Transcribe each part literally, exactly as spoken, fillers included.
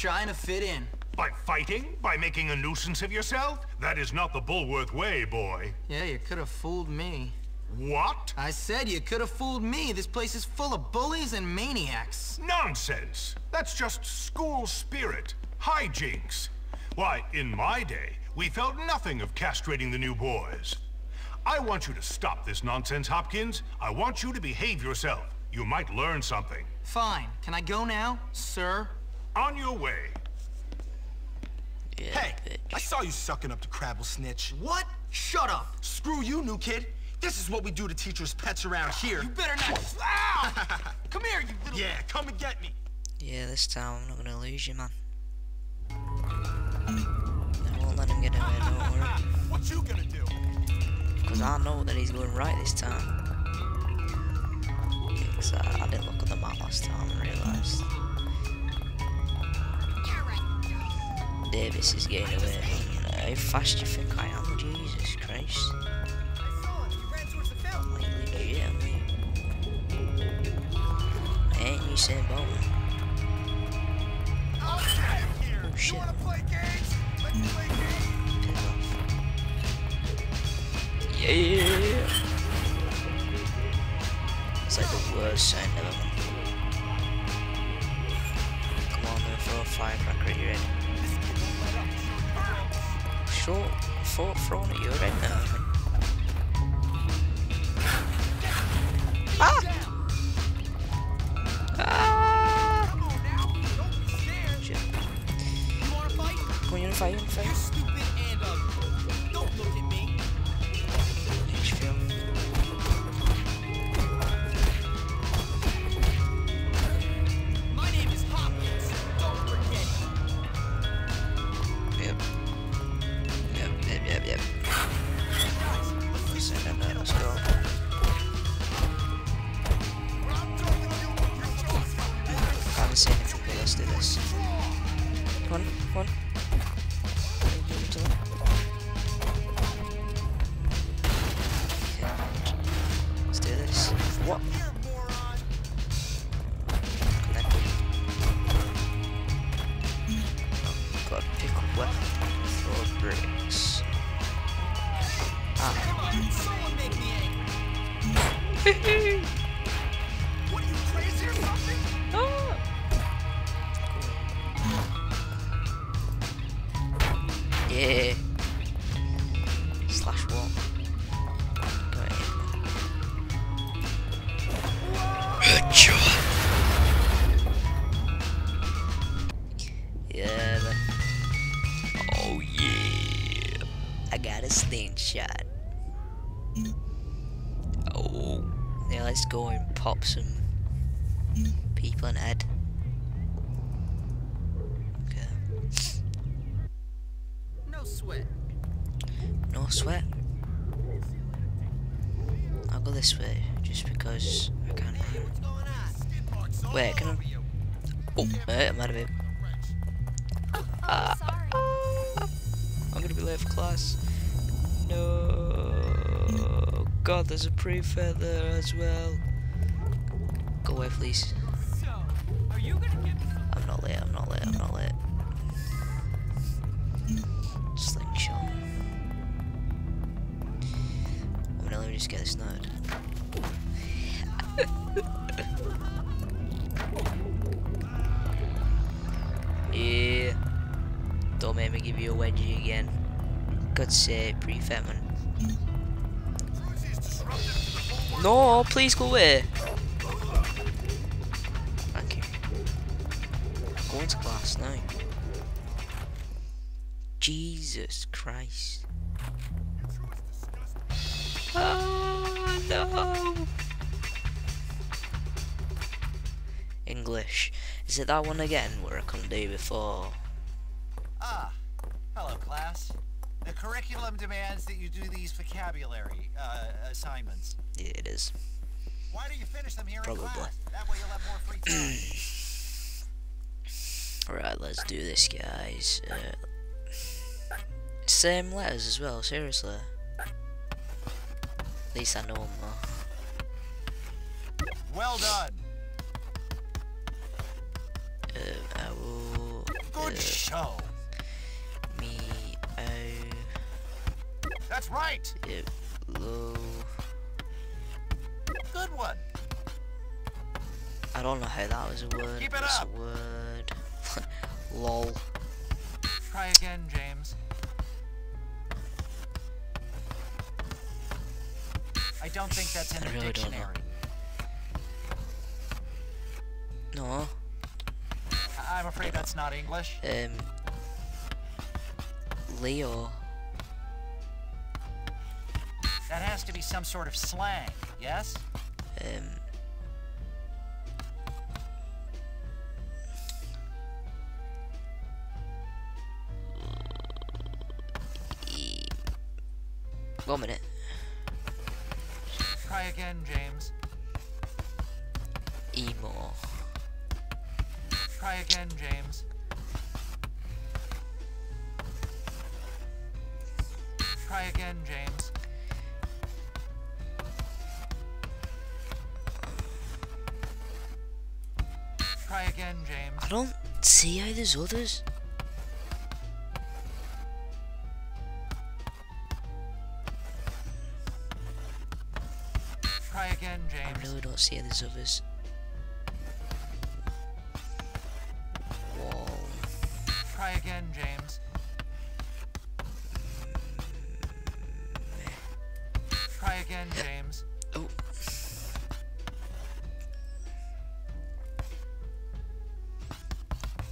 trying to fit in. By fighting? By making a nuisance of yourself? That is not the Bullworth way, boy. Yeah, you could have fooled me. What? I said you could have fooled me. This place is full of bullies and maniacs. Nonsense. That's just school spirit. Hijinks. Why, in my day, we felt nothing of castrating the new boys. I want you to stop this nonsense, Hopkins. I want you to behave yourself. You might learn something. Fine. Can I go now, sir? On your way. Yeah, hey, bitch. I saw you sucking up to Crabble Snitch. What? Shut up. Screw you, new kid. This is what we do to teachers' pets around here. You better not. Ow! Come here, you little... Yeah, come and get me. Yeah, this time I'm not gonna lose you, man. I won't let him get away, don't worry. What you gonna do? Because I know that he's going right this time. Because I, I didn't look at the map last time and realised. Davis is getting away. You know, how fast do you think I am? Jesus Christ. Ain't you saying about me? Oh shit. You wanna play games? Let's play games. Yeah, yeah, yeah. It's like the worst sound ever. Come on, then throw a firecracker at your head. Sure, throw, throw it at your head now. Fire, fire. You're stupid and ugly. Don't look at me. My name is Hopkins. Don't forget it. Yep. Yep, yep, yep, yep. Let's go. Let's go. I can't see anything, but let's do this. Come on, come on. What? Connected. Oh god, pick up weapon, throw bricks. Ah. What are you, crazy or something? Ah. Cool. Yeah. Slash what? Shot. Oh, yeah, let's go and pop some people in the head. Okay. No sweat. No sweat. I'll go this way just because I can't. Wait, can I? Oh, mate, I'm out of it. I'm gonna be late for class. No. God, there's a prefect there as well. Go away, please. So, are you gonna get... I'm not late, I'm not late, I'm not late. Slingshot. I'm gonna let me just get this nerd. Yeah. Don't make me give you a wedgie again. God's sake, prefect man. No, please go away. Thank you. I'm going to class now. Jesus Christ. Oh no. English. Is it that one again where I couldn't do before? Ah, hello class. The curriculum demands that you do these vocabulary uh, assignments. Yeah, it is. Why do you finish them here Probably. in class? That way you'll have more free time. Right, let's do this, guys. Uh, same letters as well, seriously. At least I know them all. Well done. Um, I will... show. Me oh. That's right. It low. Good one. I don't know how that was a word. Keep it up. A word. Lol. Try again, James. I don't think that's in I the really dictionary. No. I'm afraid that's not English. Um. Leo. That has to be some sort of slang, yes? Um. One minute. Try again, James. Emo. Try again, James. Try again, James. Try again, James. I don't see how there's others. Try again, James. I really don't see how there's others. Try again, James. Try again, James. Oh.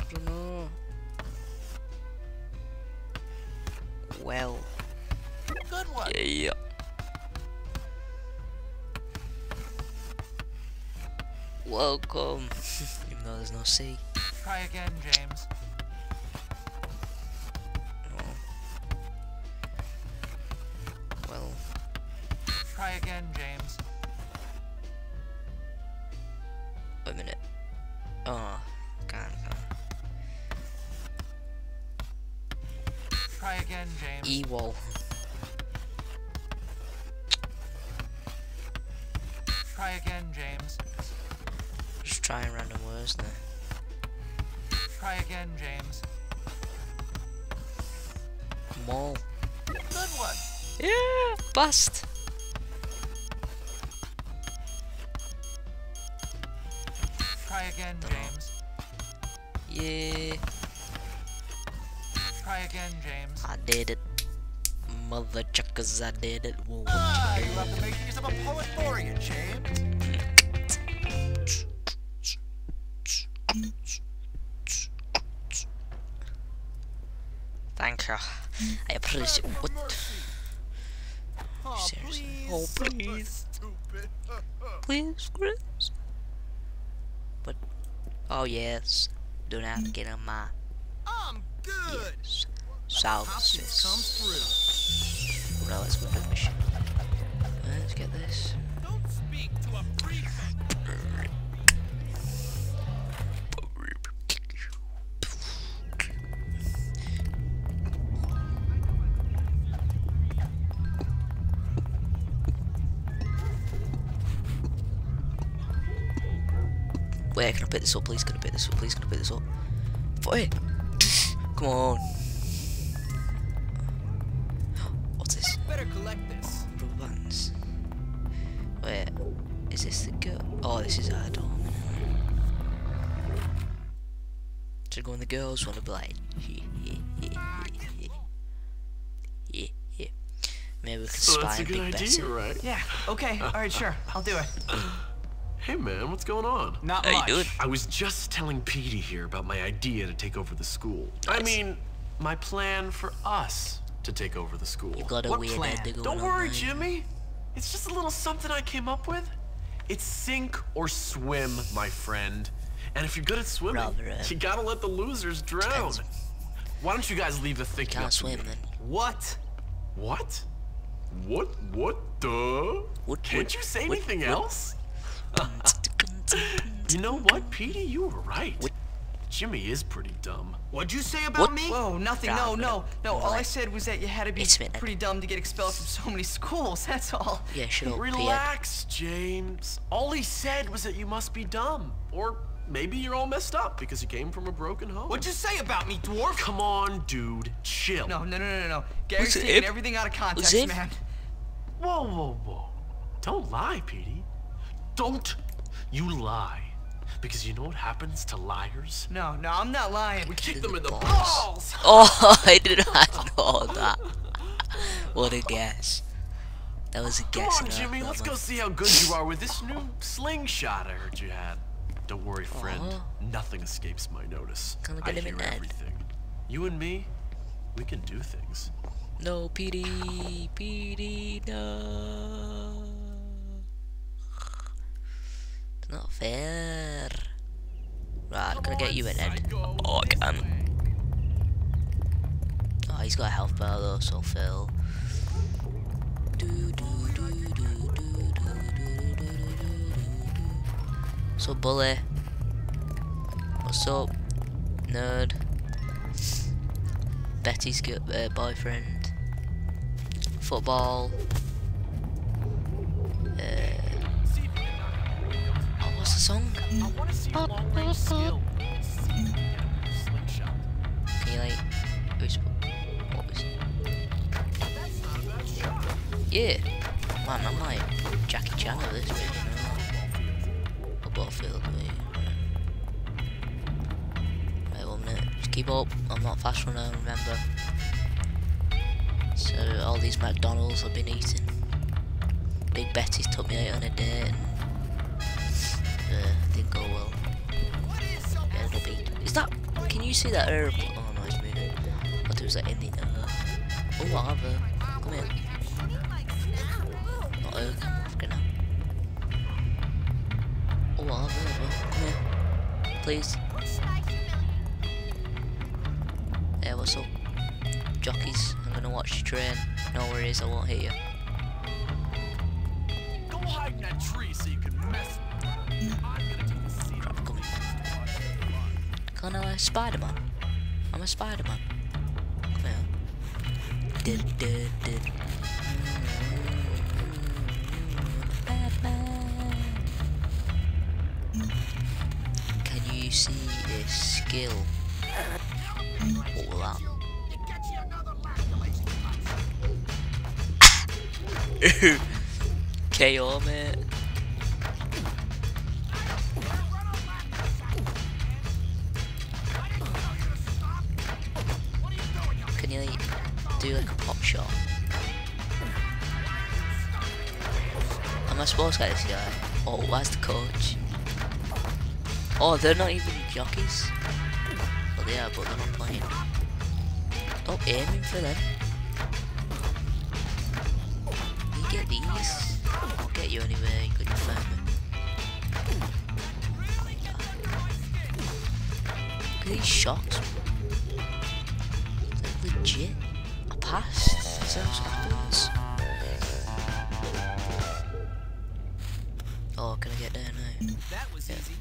I don't know. Well. Good one. Yeah. Welcome. Even though there's no C. Try again, James. Try again, James. Wait a minute. Oh, God. Try again, James. Ewol. Try again, James. Just trying random words now. Try again, James. Mole. Good one. Yeah, bust. Try again, James. Yeah. Try again, James. I did it. Mother chuckers, I did it. Whoa. Ah, you have to make use of a poet laureate, James. Thank you. I appreciate what. Oh, seriously. Please. Oh, please. Please, Chris. But, oh yes, do not get on my. I'm good. Yes. South six. Well, let's go to the mission. Let's get this. Don't speak to a free Wait, can I pick this up, please? Can I pick this up, please? Can I pick this up? Wait! Come on! What's this? Better collect this. Oh, rubber bands. Wait, is this the girl? Oh, this is our dorm. So go in the girls' one to be like, yeah, yeah, yeah, yeah, yeah. Maybe we can so spy and be better. Right? Yeah, okay, alright, sure, I'll do it. Hey man, what's going on? Not How much. You doing? I was just telling Petey here about my idea to take over the school. Nice. I mean, my plan for us to take over the school. You got a what weird plan? Don't worry, online. Jimmy. It's just a little something I came up with. It's sink or swim, my friend. And if you're good at swimming, Robert, you gotta let the losers drown. Depends. Why don't you guys leave the thinking up to me? What? What? What? What the? What, Can't what, you say what, anything what? else? You know what, Petey? You were right. What? Jimmy is pretty dumb. What'd you say about what? me? Whoa, nothing. No, no, no. All I said was that you had to be pretty dumb to get expelled from so many schools. That's all. Yeah, sure. Relax, James. All he said was that you must be dumb or maybe you're all messed up because you came from a broken home. What'd you say about me, dwarf? Come on, dude. Chill. No, no, no, no, no. Gary's Listen, taking it, everything out of context, it, man. Whoa, whoa, whoa. Don't lie, Petey. Don't you lie. Because you know what happens to liars? No, no, I'm not lying. We kick them in the balls. Oh, I did not know that. What a guess. That was a guess. Come on, Jimmy, let's go see how good you are with this new slingshot I heard you had. Don't worry, friend. Oh. Nothing escapes my notice. I hear everything. You and me, we can do things. No, Petey, Petey, no. It's not fair. Right, I'm gonna get you in, Ed. Oh, I can. Oh, he's got a health bar though, so Phil. Do, do, do, do, do, do, do, do, so Bully, what's up, nerd? Betty's good uh, boyfriend. Football. Uh, oh, what's the song? I wanna see long range skill. Can you like? Who's, what was? Yeah, man, I'm like Jackie Chan with this bit, you know. A ball field, mate. Right, one minute. Just keep up. I'm not fast runner, remember. So all these McDonald's I've been eating. Big Betty's took me out on a date. And, uh, didn't go well. Ended up eating. Is that? Can you see that airplane? Oh no, it's moving. What do is that in the? Oh, whatever. Come here. Oh, come on, come here, please. Hey, what's up, jockeys? I'm gonna watch the train. No worries, I won't hit you. Go hide in that tree so you can mess. Crap, come here. Can I Spider-Man? I'm a Spider-Man. Come here. Did, did, did. Can you see this skill? What will that? K O, mate. Can you like, do like a pop shot? Am I supposed to get this guy? Oh, where's the coach? Oh, they're not even jockeys. Well, they are, but they're not playing. Stop aiming for them. You get these. I'll get you anyway. You couldn't find me. Look at these shots. They're legit. I passed. That's how it happens. Oh, can I get there now? That was yeah. easy.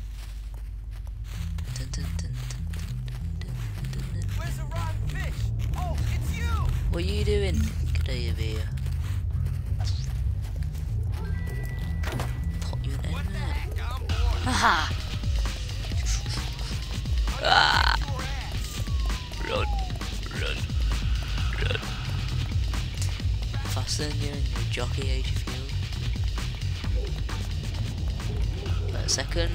Dun, dun, dun, dun, dun, dun, dun. Where's the rotten fish? Oh, it's you! What are you doing? Get out of here. Pop you in there. Haha! Ah! Run, run, run. Faster than you and your jockey age if you second.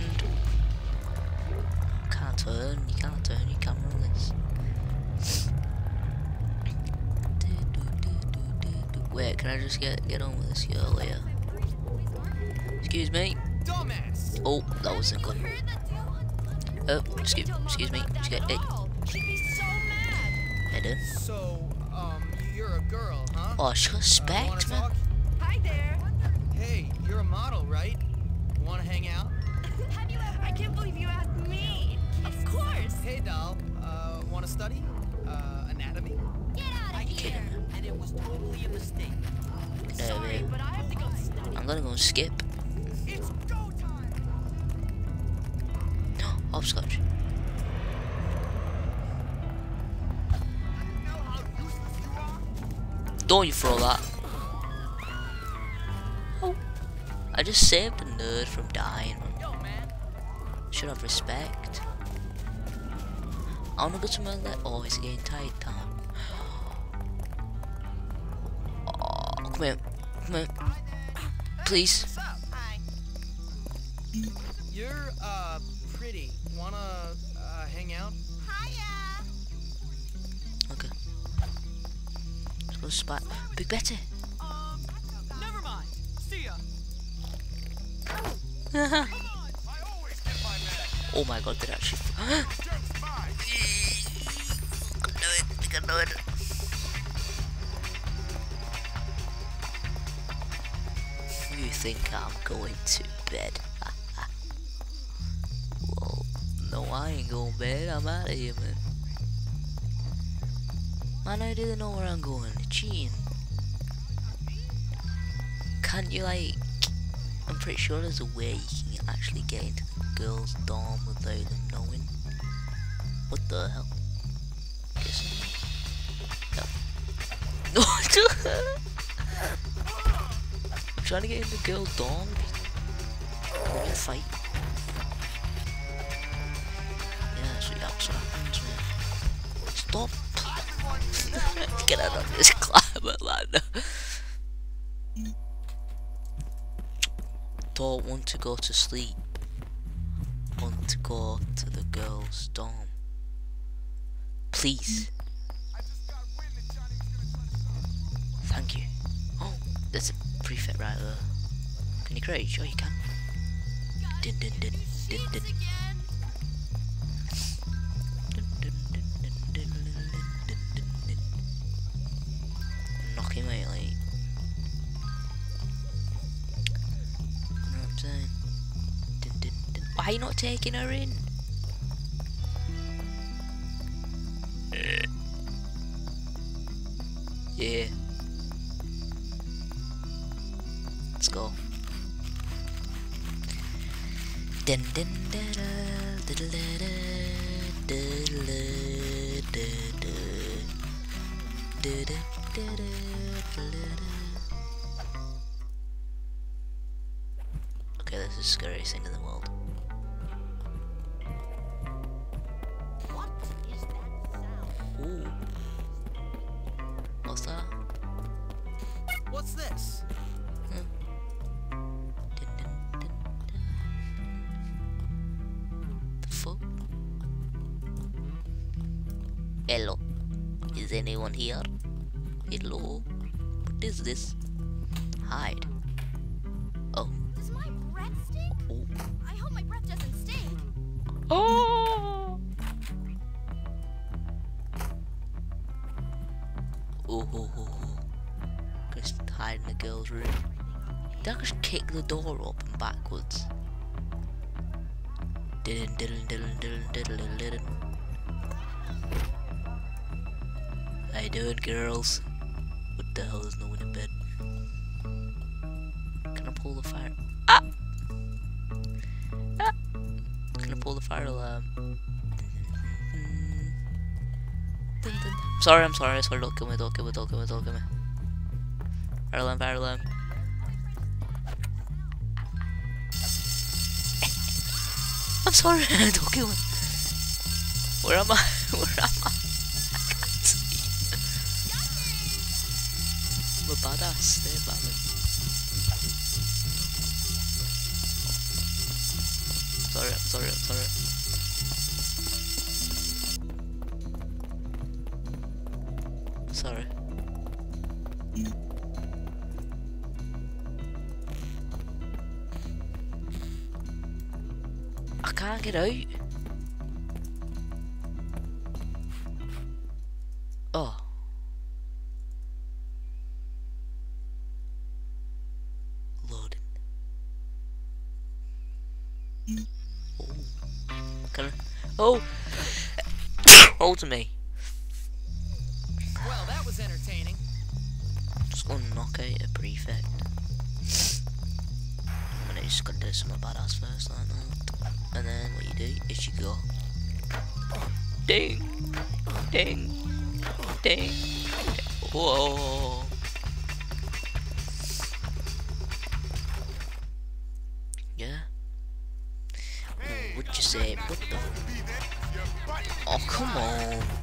Can't turn, you can't turn, you can't run this. Wait, can I just get get on with this earlier? Excuse me. Oh, that wasn't good. Oh, excuse, excuse me. Excuse, hey. Hey, dude. So, um, you're a girl, huh? Oh, she's got specs, man. Hi there. Hey, you're a model, right? Wanna hang out? Have you ever, I can't believe you asked me! Of course! Hey, doll. Uh, wanna study? Uh, anatomy? Get out of I here! Can. And it was totally a mistake. No, sorry, man. But I have to go study. I'm gonna go skip. It's go time! No, hopscotch. Don't you throw that. I just saved a nerd from dying. should have respect. I wanna go to my left. Oh, it's getting tight time. Oh, come here. Come here. Please. What's up? Hi. You're, uh, pretty. Wanna, uh, hang out? Hiya! Okay. Let's go to spot. Big Betty! Um, never mind. See ya. Oh my god, did I actually. I can do it, I can do it. You think I'm going to bed? Well, no, I ain't going to bed. I'm out of here, man. Man, I didn't know where I'm going. Gene. Can't you, like. I'm pretty sure there's a way you can actually get into the girls' dorm without them knowing. What the hell? No. I'm trying to get into the girls' dorm. We're gonna fight. Yeah, so that's what happens, man. Stop! Get out of this climate ladder. Don't want to go to sleep. Want to go to the girls' dorm. Please. Thank you. Oh, there's a prefect right there. Can you create? Sure you can. Dun dun dun dun dun. Knock him out, like. Why are you not taking her in? Yeah. Let's go. Dun dun da da da da da da da da da. Okay, this is the scariest thing in the world. What is that sound? Ooh. What's that? What's this? Hmm. Dun, dun, dun, dun. The fuck? Hello. Is anyone here? Hello. What is this? Hide. Oh. Oh, oh, oh. Just hide in the girls' room. Did I just kick the door open backwards? Didn't, didn't, didn't, didn't, didn't, didn't. How you doing, girls? What the hell, there's no one in bed? Can I pull the fire? Ah! Pull the fire alarm. Sorry, I'm sorry, I swear, don't kill me, don't kill me, don't kill me, don't kill me. Fire alarm, fire alarm. I'm sorry, don't kill me. Where am I? Where am I? I can't see. I'm a badass, they're bad. Sorry, I'm sorry, I'm sorry. Sorry. I can't get out. Oh. Loading. Can I? Oh! Hold me. Well, that was entertaining. Just gonna knock out a prefect. I'm gonna just gonna do some badass first like that. And then what you do is you go. Ding! Ding! Ding! Whoa! Yeah. Hey, would you zip. What the? Oh, come on.